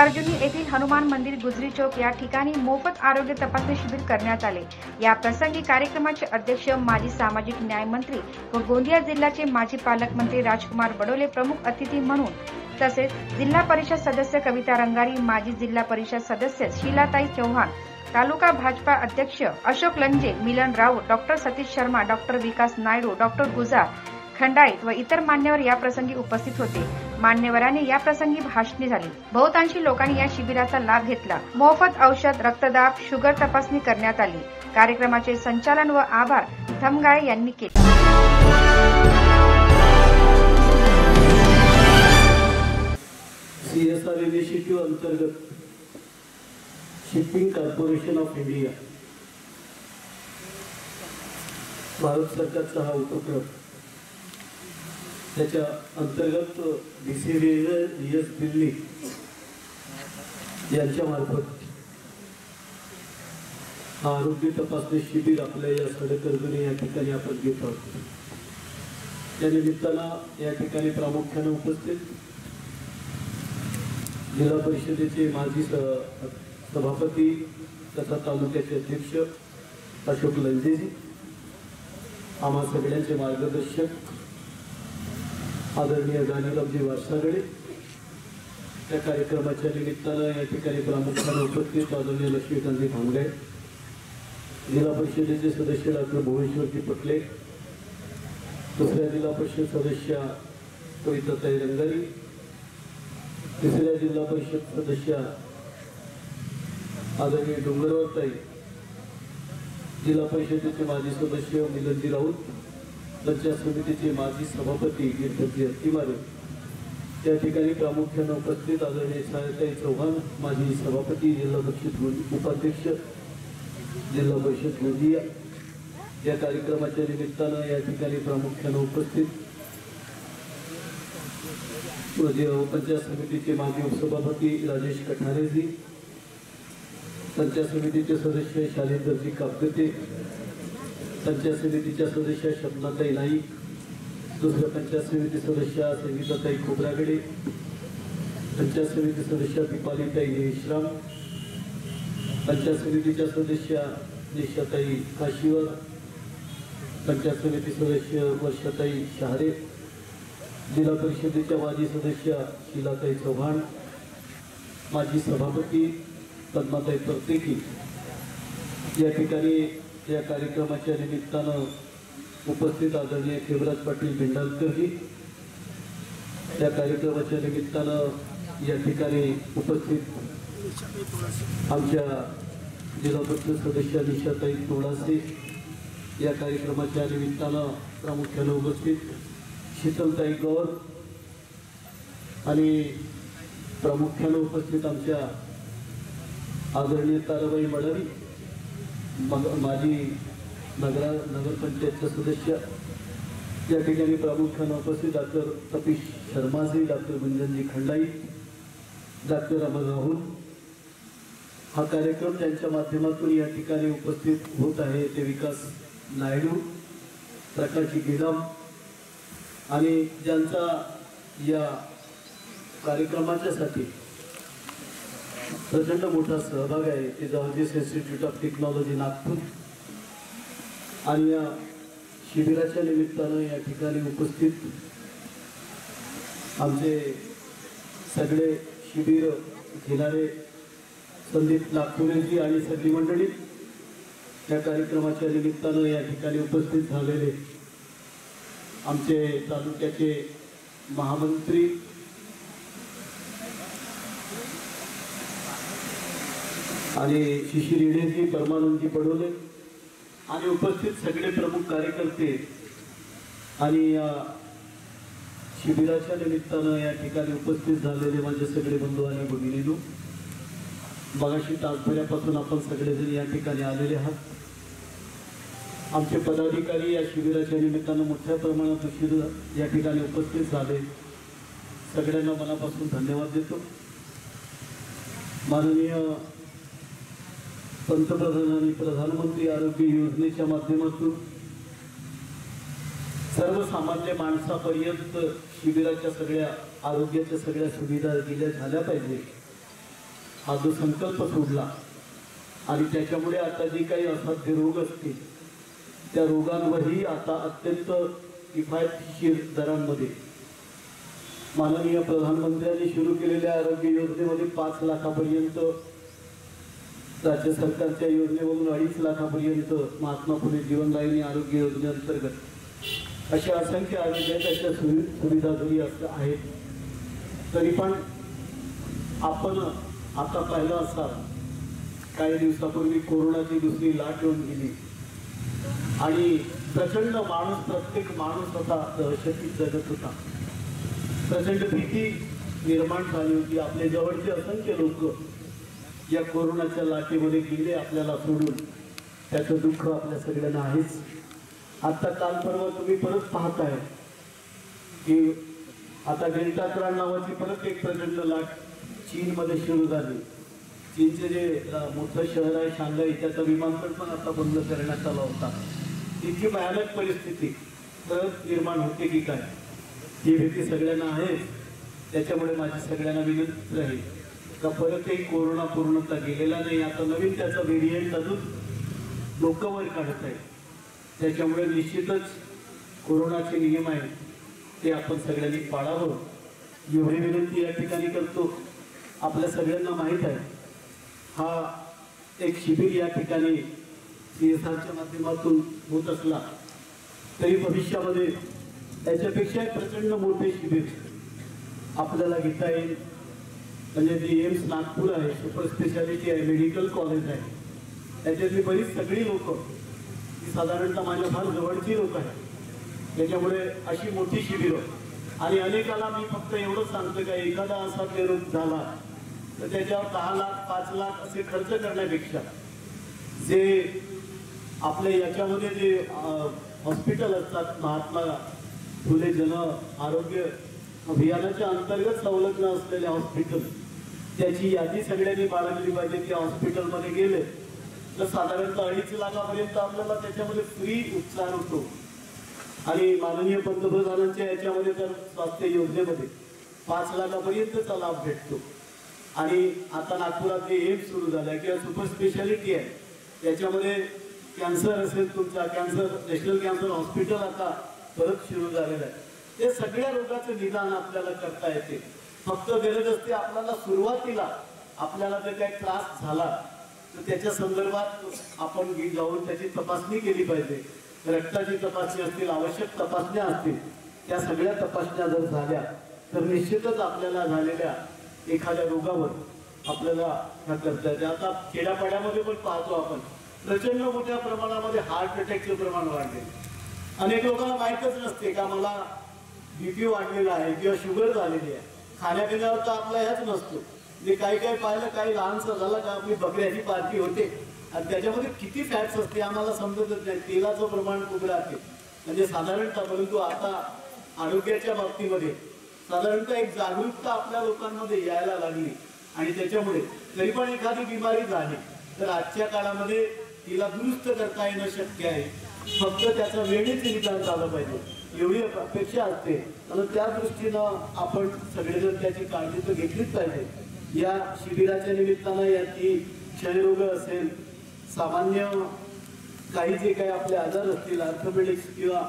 अर्जुनी येथील हनुमान मंदिर गुजरी चौक या ठिकाणी मोफत आरोग्य तपासणी शिबिर करण्यात आले। या प्रसंगी कार्यक्रमाचे अध्यक्ष माजी सामाजिक न्याय मंत्री व गोंदिया जिल्ह्याचे माजी पालकमंत्री राजकुमार बडोले प्रमुख अतिथी म्हणून, तसेच जिल्हा परिषद सदस्य कविता रंगारी, माजी जिल्हा परिषद सदस्य शीलाताई चौहान, तालुका भाजपा अध्यक्ष Ashok Lanje, Milan Raut, doctor Satish Sharma, doctor Vikas Naidu, doctor Gujar Khandali व इतर मान्यवर या प्रसंगी उपस्थित होते। मान्यवरांनी या प्रसंगी भाषणे झाली। बहुतांशी लोकांनी या शिबिराचा लाभ घेतला। मोफत औषध, रक्तदाब, शुगर तपासणी करण्यात आली। कार्यक्रमाचे संचालन व आभार धमगाळे यांनी केले। अंतर्गत shipping corporation of India Bharat सरकारचा हा उपक्रम त्याच्या अंतर्गत डीसी एस दिल्ली यांच्या मार्फत आरोग्य तपासणी शिबिर आपल्या या सडकर्जुनी या ठिकाणी आपण घेत आहोत। या निमित्तानं या ठिकाणी प्रामुख्याने उपस्थित जिल्हा परिषदेचे माजी सभापती तथा तालुक्याचे अध्यक्ष अशोक लंजेजी, आम्हा सगळ्यांचे मार्गदर्शक आदरणीय गानरामजी वारसागडे, त्या कार्यक्रमाच्या निमित्तानं या ठिकाणी प्रामुख्याने उपस्थित आदरणीय लक्ष्मीकांतजी भांगडे, जिल्हा परिषदेचे सदस्य डॉक्टर भुवनेश्वरजी पटले, दुसऱ्या जिल्हा परिषद सदस्य कविताताई रंगारी, तिसऱ्या जिल्हा परिषद सदस्य आदरणीय डोंगरवरताई, जिल्हा परिषदेचे माजी सदस्य मिलनजी राऊत, पंचायत समितीचे माजी सभापती गिरीशजी अतिमारे, त्या ठिकाणी प्रामुख्याने उपस्थित आदरणीय सायताई चौहान माजी सभापती, जिल्हा परिषद उपाध्यक्ष, जिल्हा परिषद गोंदिया। या कार्यक्रमाच्या निमित्तानं या ठिकाणी प्रामुख्याने उपस्थित पंचायत समितीचे माजी उपसभापती राजेश कठारेजी, पंचायत समितीचे सदस्य शालिंदरजी कापगते, पंचायत समितीच्या सदस्य शब्दाताई नाईक, दुसऱ्या पंचायत समिती सदस्या संगीताताई खोबरागडे, पंचायत समिती सदस्या दीपालीताई विश्राम, पंचायत समितीच्या सदस्या निशाताई काशीवर, पंचायत समिती सदस्य वर्षाताई शहारे, जिल्हा परिषदेच्या माजी सदस्या शीलाताई चव्हाण, माजी सभापती पद्माताई प्रत्येकी। या ठिकाणी या कार्यक्रमाच्या निमित्तानं उपस्थित आदरणीय शिवराज पाटील भिंडारकरजी, या कार्यक्रमाच्या निमित्तानं या ठिकाणी उपस्थित आमच्या जिल्हा परिषद सदस्य निशाताई तोडासे, या कार्यक्रमाच्या निमित्तानं प्रामुख्यानं उपस्थित शीतलताई गौर आणि प्रामुख्यानं उपस्थित आमच्या आदरणीय ताराबाई मडावी, माजी नगरपंचायतचे सदस्य। या ठिकाणी प्रामुख्याने उपस्थित doctor Tapish Sharmaji, doctor Gunjanji Khandai, doctor Amar Rahul. हा कार्यक्रम त्यांच्या माध्यमातून या ठिकाणी उपस्थित होत आहे ते विकास नायडू, प्रकाशजी गिराम आणि ज्यांचा या कार्यक्रमाच्यासाठी प्रचंड मोठा सहभाग आहे ते George's institute of technology Nagpur. आणि या शिबिराच्या निमित्तानं या ठिकाणी उपस्थित आमचे सगळे शिबिर घेणारे संदीप नागपुरेजी आणि सगळी मंडळी, या कार्यक्रमाच्या निमित्तानं या ठिकाणी उपस्थित झालेले आमचे तालुक्याचे महामंत्री आणि शिशिर इडेजी, परमानंदजी बडोले आणि उपस्थित सगळे प्रमुख कार्यकर्ते आणि या शिबिराच्या निमित्तानं या ठिकाणी उपस्थित झालेले माझे सगळे बंधू आणि भगिनींनो, मगाशी तासभरापासून आपण सगळेजण या ठिकाणी आलेले आहात। आमचे पदाधिकारी या शिबिराच्या निमित्तानं मोठ्या प्रमाणात उशीर या ठिकाणी उपस्थित झाले, सगळ्यांना मनापासून धन्यवाद देतो। माननीय पंतप्रधान आणि प्रधानमंत्री आरोग्य योजनेच्या माध्यमातून सर्वसामान्य माणसापर्यंत शिबिराच्या सगळ्या आरोग्याच्या सगळ्या सुविधा दिल्या झाल्या पाहिजे हा जो संकल्प सोडला आणि त्याच्यामुळे आता जी काही असाध्य रोग असतील त्या रोगांवरही आता अत्यंत किफायतशीर दरांमध्ये माननीय प्रधानमंत्र्यांनी सुरू केलेल्या आरोग्य योजनेमध्ये 5 लाखापर्यंत राज्य सरकारच्या योजनेवरून 2.5 लाखापर्यंत महात्मा फुले जीवनदायिनी आरोग्य योजनेअंतर्गत अशा असंख्य आरोग्याच्या सुविधा दिली आहेत। तरीपण आपण आता पाहिलं असता काही दिवसापूर्वी कोरोनाची दुसरी लाट येऊन गेली आणि प्रचंड माणूस प्रत्येक माणूस आता दहशतीत जगत होता। प्रचंड भीती निर्माण झाली होती। आपले जवळचे असंख्य लोक या कोरोनाच्या लाटेमध्ये गेले आपल्याला सोडून। त्याचं दुःख आपल्या सगळ्यांना आहेच। आता काल परवा तुम्ही परत पाहताय की आता डेल्टाक्रांत नावाची परत एक प्रचंड लाट चीनमध्ये सुरू झाली। चीनचे जे मोठं शहर आहे शांघाई त्याचं विमानतळ पण आता बंद करण्यात आला होता। इतकी भयानक परिस्थिती परत निर्माण होते की काय ही भीती सगळ्यांना आहे। त्याच्यामुळे माझी सगळ्यांना विनंती राहील का परतही कोरोना पूर्णतः गेलेला नाही। आता नवीन त्याचा व्हेरियंट अजून लोक वर काढत आहे। त्याच्यामुळे निश्चितच कोरोनाचे नियम आहेत ते आपण सगळ्यांनी पाळावं एवढी विनंती या ठिकाणी करतो। आपल्या सगळ्यांना माहीत आहे हा एक शिबिर या ठिकाणी सीएसआरच्या माध्यमातून होत असला तरी भविष्यामध्ये त्याच्यापेक्षा प्रचंड मोठे शिबिर आपल्याला घेता येईल। म्हणजे जी एम्स नागपूर आहे सुपर स्पेशालिटी आहे मेडिकल कॉलेज आहे त्याच्यातली बरीच सगळी लोक साधारणतः माझ्या फार जवळची लोक आहेत। त्याच्यामुळे अशी मोठी शिबिरं आणि अनेकाला मी फक्त एवढंच सांगतो का एखादा असा रोग झाला तर त्याच्यावर 10 लाख 5 लाख असे खर्च करण्यापेक्षा जे आपल्या याच्यामध्ये जे हॉस्पिटल असतात महात्मा फुले जन आरोग्य अभियानाच्या अंतर्गत संलग्न असलेले हॉस्पिटल त्याची यादी सगळ्यांनी बाळगली पाहिजे। त्या हॉस्पिटलमध्ये गेले तर साधारणतः 2.5 लाखापर्यंत आपल्याला त्याच्यामध्ये फ्री उपचार होतो। आणि माननीय पंतप्रधानांच्या याच्यामध्ये तर स्वास्थ्य योजनेमध्ये 5 लाखापर्यंतचा लाभ भेटतो। आणि आता नागपुरात जे एम्स सुरू झालं किंवा सुपर स्पेशालिटी आहे त्याच्यामध्ये कॅन्सर असेल तुमचा कॅन्सर नॅशनल कॅन्सर हॉस्पिटल आता परत सुरू झालेलं आहे। ते सगळ्या रोगाचं निदान आपल्याला करता येते। फक्त गरज असते आपल्याला सुरुवातीला आपल्याला जर काही त्रास झाला तर त्याच्या संदर्भात आपण जाऊन त्याची तपासणी केली पाहिजे। रक्ताची तपासणी असतील आवश्यक तपासण्या असतील त्या सगळ्या तपासण्या जर झाल्या तर निश्चितच आपल्याला झालेल्या एखाद्या रोगावर आपल्याला हा करता येते। आता खेड्यापाड्यामध्ये पण पाहतो आपण प्रचंड मोठ्या प्रमाणामध्ये हार्ट अटॅकचं प्रमाण वाढले। अनेक लोकांना माहीतच नसते का मला बीपी वाढलेला आहे किंवा शुगर झालेली आहे। खाण्यापिण्यावर तर आपला ह्याच नसतो म्हणजे काही काही पाहिलं काही लहानसं झालं का आपली बकऱ्याची पार्टी होते आणि त्याच्यामध्ये किती फॅट्स असते आम्हाला समजतच नाही। तेलाचं प्रमाण खूप राहते म्हणजे साधारणतः परंतु आता आरोग्याच्या बाबतीमध्ये साधारणतः एक जागरूकता आपल्या लोकांमध्ये यायला लागली। आणि त्याच्यामुळे जरी पण एखादी बिमारी झाली तर आजच्या काळामध्ये तिला दुरुस्त करता येणं शक्य आहे। फक्त त्याचं वेळेत निदान झालं पाहिजे एवढी अपेक्षा असते। आणि त्या दृष्टीनं आपण सगळेजण त्याची काळजी तर घेतलीच पाहिजे। या शिबिराच्या निमित्तानं याची क्षयरोग असेल सामान्य काही जे काही आपले आजार असतील ऑर्थोपेडिक्स किंवा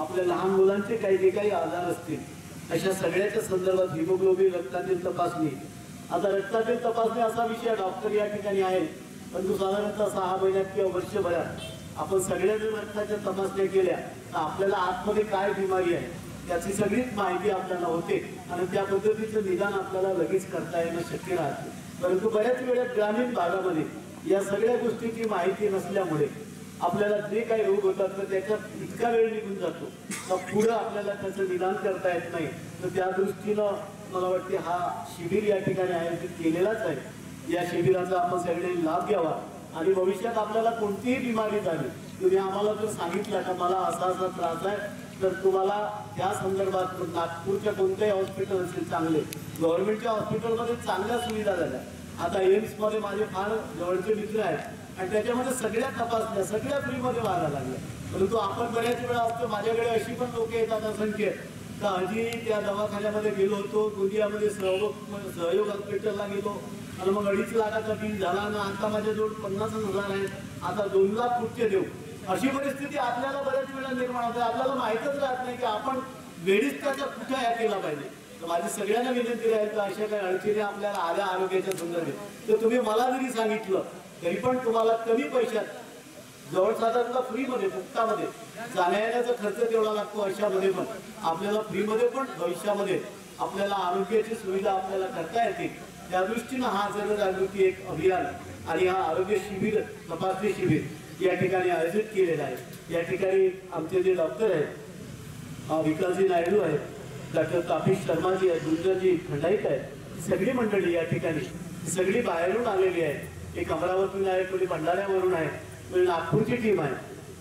आपल्या लहान मुलांचे काही जे काही आजार असतील अशा सगळ्याच्या संदर्भात हिमोग्लोबिन रक्तातील तपासणी। आता रक्तातील तपासणी असा विषय डॉक्टर या ठिकाणी आहे परंतु साधारणतः 6 महिन्यात किंवा वर्षभरात आपण सगळ्या जर रक्ताच्या तपासण्या केल्या तर आपल्याला आतमध्ये काय बिमारी आहे त्याची सगळीच माहिती आपल्याला होते आणि त्या पद्धतीचं निदान आपल्याला लगेच करता येणं शक्य राहते। परंतु बऱ्याच वेळा ग्रामीण भागामध्ये या सगळ्या गोष्टीची माहिती नसल्यामुळे आपल्याला जे काही रोग होतात तर त्याच्यात इतका वेळ निघून जातो तर पुढं आपल्याला त्याचं निदान करता येत नाही। तर त्या दृष्टीनं मला वाटते हा शिबिर या ठिकाणी आयोजित केलेलाच आहे। या शिबिराचा आपण सगळ्यांनी लाभ घ्यावा आणि भविष्यात आपल्याला कोणतीही बिमारी झाली तुम्ही आम्हाला जर सांगितलं का मला असा असा त्रास आहे तर तुम्हाला त्या संदर्भात नागपूरच्या कोणत्याही हॉस्पिटल असेल चांगले गव्हर्नमेंटच्या हॉस्पिटलमध्ये चांगल्या सुविधा झाल्या। आता एम्समध्ये माझे फार जवळचे मित्र आहेत आणि त्याच्यामध्ये सगळ्या तपासण्या सगळ्या फ्रीमध्ये व्हायला लागल्या। परंतु आपण बऱ्याच वेळा असतो माझ्याकडे अशी पण लोक येतात असंख्य का आधी त्या दवाखान्यामध्ये गेलो होतो गोंदियामध्ये सहयोग हॉस्पिटलला गेलो आणि मग 2.5 लाखाचा बिल झाला आणि आता माझ्याजवळ 50,000 आहेत, आता 2 लाख कुठे देऊ? अशी परिस्थिती आपल्याला बऱ्याच वेळा निर्माण होते. आपल्याला माहितच राहत नाही की आपण वेळीच त्याचा कुठे या केला पाहिजे. तर माझी सगळ्यांना विनंती आहे की अशा काही अडचणी आपल्याला आल्या आरोग्याच्या संदर्भात तर तुम्ही मला जरी सांगितलं तरी पण तुम्हाला कमी पैशात जवळ साधारणतः फ्रीमध्ये मुक्तामध्ये जाण्याचा खर्च तेवढा लागतो. अशामध्ये पण आपल्याला फ्रीमध्ये पण भविष्यामध्ये आपल्याला आरोग्याची सुविधा आपल्याला करता येते त्या दृष्टीनं हा जनजागृती एक अभियान आणि हा आरोग्य शिबिर तपासणी शिबिर या ठिकाणी आयोजित केलेलं आहे. या ठिकाणी आमचे जे डॉक्टर आहेत विकासजी नायडू आहेत, डॉक्टर तापिश शर्माजी आहेत, गुंजनजी खंडाईत आहेत, सगळी मंडळी या ठिकाणी सगळी बाहेरून आलेली आहे. एक अमरावतीला आहे, कोणी भंडाऱ्यावरून आहे, नागपूरची टीम आहे.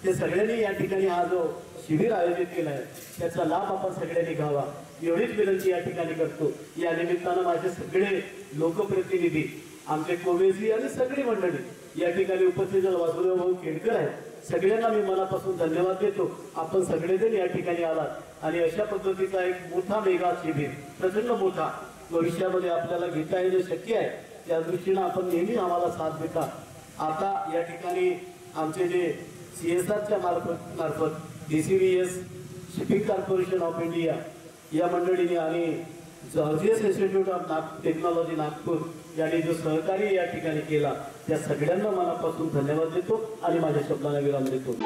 ते सगळ्यांनी या ठिकाणी हा जो शिबिर आयोजित केला आहे त्याचा लाभ आपण सगळ्यांनी घ्यावा एवढीच विनंती या ठिकाणी करतो. या निमित्तानं माझे सगळे लोकप्रतिनिधी आमचे कोवेजी आणि सगळी मंडळी या ठिकाणी उपस्थित वासुदेवभाऊ केळकर आहेत, सगळ्यांना मी मनापासून धन्यवाद देतो. आपण सगळेजण या ठिकाणी आलात आणि अशा पद्धतीचा एक मोठा मेगा शिबिर प्रचंड मोठा भविष्यामध्ये आपल्याला घेता येणे शक्य आहे त्या दृष्टीनं आपण नेहमी आम्हाला साथ देता. आता या ठिकाणी आमचे जे CSRच्या मार्फत DCVS shipping corporation of India या मंडळीने आणि Georgia institute of technology Nagpur यांनी जो सहकार्य या ठिकाणी केला त्या सगळ्यांना मनापासून धन्यवाद देतो आणि माझ्या शब्दाला विराम देतो.